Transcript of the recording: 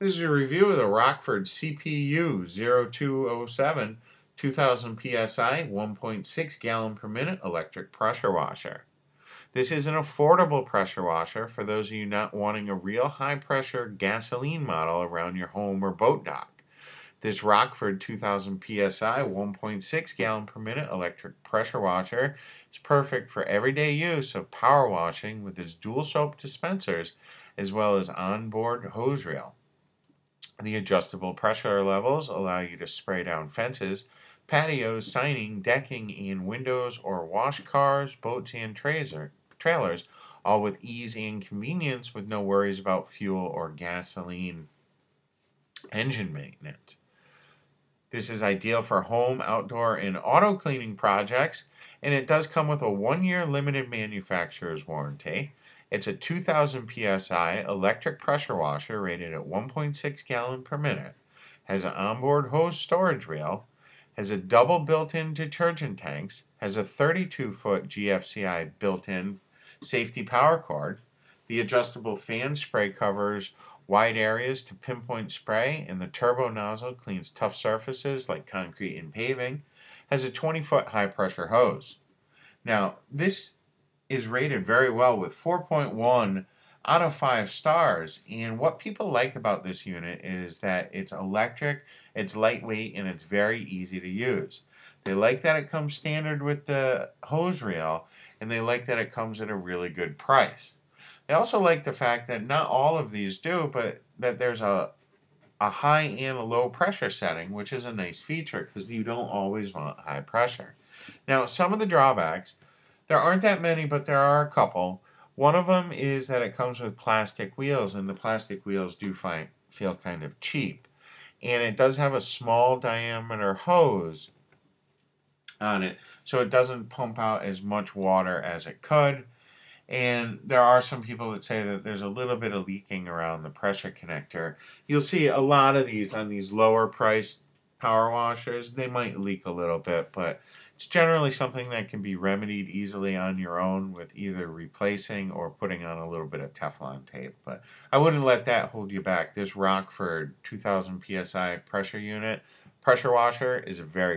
This is a review of the Rockford CPU-0207 2000 PSI 1.6 gallon per minute electric pressure washer. This is an affordable pressure washer for those of you not wanting a real high pressure gasoline model around your home or boat dock. This Rockford 2000 PSI 1.6 gallon per minute electric pressure washer is perfect for everyday use of power washing with its dual soap dispensers as well as onboard hose reel. The adjustable pressure levels allow you to spray down fences, patios, signing, decking, and windows, or wash cars, boats, and trailers, all with ease and convenience with no worries about fuel or gasoline engine maintenance. This is ideal for home, outdoor, and auto cleaning projects, and it does come with a 1-year limited manufacturer's warranty. It's a 2,000 PSI electric pressure washer rated at 1.6 gallon per minute, has an onboard hose storage reel, has a double built-in detergent tanks, has a 32-foot GFCI built-in safety power cord, the adjustable fan spray covers wide areas to pinpoint spray, and the turbo nozzle cleans tough surfaces like concrete and paving, has a 20-foot high-pressure hose. Now, this is rated very well with 4.1 out of 5 stars, and what people like about this unit is that it's electric, it's lightweight, and it's very easy to use. They like that it comes standard with the hose reel, and they like that it comes at a really good price. They also like the fact that not all of these do, but that there's a high and a low pressure setting, which is a nice feature because you don't always want high pressure. Now, some of the drawbacks. There aren't that many, but there are a couple. One of them is that it comes with plastic wheels, and the plastic wheels do feel kind of cheap. And it does have a small diameter hose on it, so it doesn't pump out as much water as it could. And there are some people that say that there's a little bit of leaking around the pressure connector. You'll see a lot of these on these lower priced power washers. They might leak a little bit, but it's generally something that can be remedied easily on your own with either replacing or putting on a little bit of Teflon tape. But I wouldn't let that hold you back. This Rockford 2000 PSI pressure washer is a very